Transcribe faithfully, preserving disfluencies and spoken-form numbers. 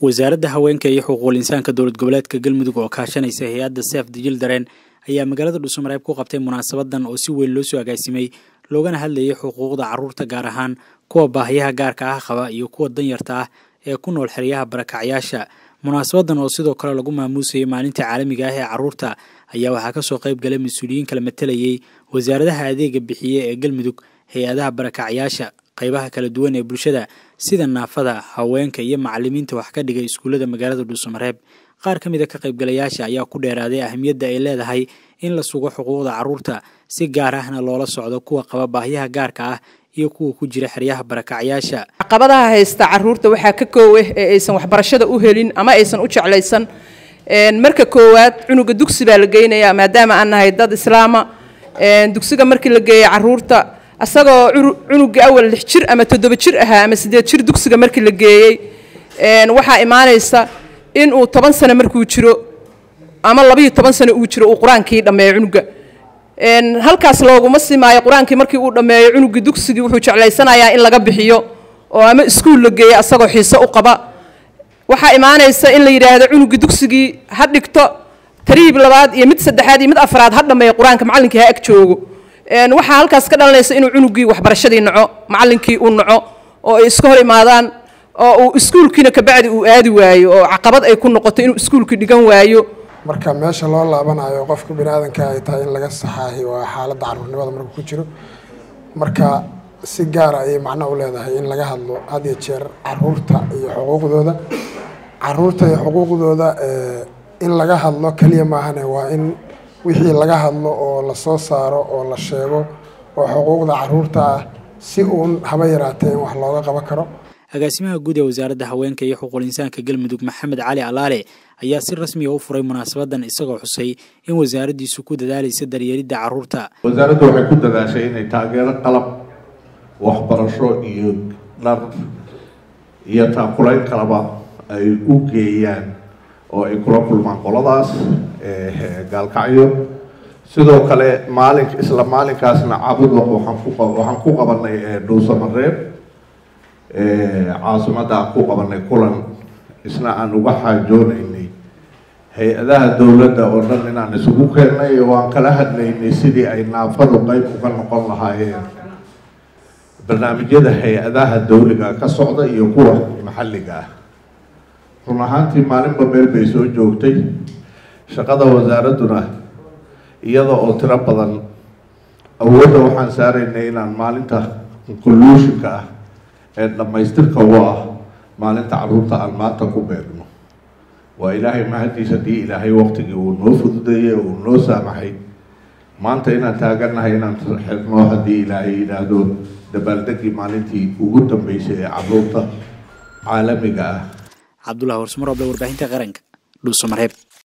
wasaaradda haweenka iyo xuquuqul insaanka dowlad goboleedka Galmudug oo kaashanaysa hay'adda Seef Dijil Dareen ayaa magaalada Dhuusamareeb ku qabtay munaasabadan oo si weyn loo soo agaasimay loogana hadlayay xuquuqda carruurta gaar ahaan kuwa baahiyaha gaarka ah qaba iyo kuwa danyarta ah ee ku nool xeryaha barakacyaasha munaasabadan oo sidoo kale lagu maamuusay maalinta caalamiga ah ee carruurta ayaa waxaa ka soo qayb galay mas'uuliyiin kala matelayay wasaaradaha adeega bixiye ee Galmudug hay'adaha barakacyaasha qaybaha kala duwan ee bulshada sida naafada haweenka iyo macallimiinta wax ka dhigay iskuulada magaalada Dhuusamareeb qaar kamid ah ka qaybgalayaasha ayaa ku dheeraaday ahmiyadda ay leedahay in la sugo xuquuqda carruurta si gaar ahna loola socdo kuwa qaba baahiyaha gaarka ah iyo kuwa ku jira xeryaha barakacyaasha caqabadaha haysta carruurta waxa ka kooweh ee aysan waxbarashada u helin ama aysan u jeclaysan een marka koowaad cunuga dugsi baa la geynayaa maadaama aan nahay dad islaama een dugsiga markii la geeyay carruurta asagoo cunuga awal lix jir ama toddoba jir ahaa ama sideed jir dugsiga markii la geeyay een waxa iimaanaysa in uu toban sano markuu jiro ama laba iyo toban sano uu jiro uu quraankii dhameeyo cunuga een halkaas loogu ma simaayo quraankii markii uu dhameeyo cunuga dugsigii wuxuu jeclaysanayaa in laga bixiyo oo ama iskuul la geeyay asagoo xiiso u qaba waxa iimaanaysa in la yiraahdo cunuga dugsigii ha dhigto tariib labaad iyo mid saddexaad iyo mid afraad ha dhameeyo quraanka macallinkii ha ag joogo een waxa halkaas ka dhalanaysa inuu cunugii waxbarashadii naco macallinkii uu naco oo ay iska hor imaadaan oo uu iskuulkiina ka bacdi uu aadi waayo oo caqabad ay ku noqoto inuu iskuulki dhigan waayo marka meesha loo laabanayo qofka binaadanka ay tahay in laga saxaahay waa xaaladda carruurnimada marka ku jiro marka si gaar ah ay macna u leedahay in laga hadlo had iyo jeer carruurta iyo xuquuqdooda carruurta iyo xuquuqdooda in laga hadlo kaliya maahan waa in wixii laga hadlo oo la soo saaro oo la sheego oo xuquuqda carruurta si uun haba yaraatay wax looga qaban karo agaasimaha guud ee wasaaradda haweenka iyo xuquuqul insaanka Galmudug Maxamed Cali Alaale ayaa si rasmi ah u furay munaasabadan isagoo xusay in wasaaraddiisu ku dadaalaysa daryeelidda carruurta wasaaraddu waxay ku dadaashay inay taageero qalab waxbarasho iyo dhar iyo taakulayn kalaba ay u geeyaan oo ay kula kulmaan qoladaas ee gaalkacyo sidoo kale maalin isla maalinkaasna cabud waxaan ku waxaan ku qabanay Dhuusamareeb ee caasimada ku qabanay kulan isna aan uga xajoonaynay hay'adaha dawladda oo dhan inaan isugu keenay waan kala hadlaynay sidii ay naafadu qayb uga noqon lahaayeen barnaamijyada hay'adaha dawliga ka socda iyo kuwa maxalliga ah run ahaantii maalinba meel bay soo joogtay shaqada wasaaradduna iyada oo tiro badan awoodda waxaan saaraynay inaan maalinta conclusion-ka ah ee dhammaystirka u ah maalinta carruurta aan maanta ku beegno waa ilaahay mahadiisa haddii ilaahay waqtigii uu noo fududeeyey uu noo saamaxay maanta inaan taagannahay inaan xirno haddii ilaahay yidhaahdo dabaaldegii maalintii ugu dambeysay ee carruurta caalamiga ah عبد الله ورسمر وبلا ورباحين تغرنك دوسو مرحب.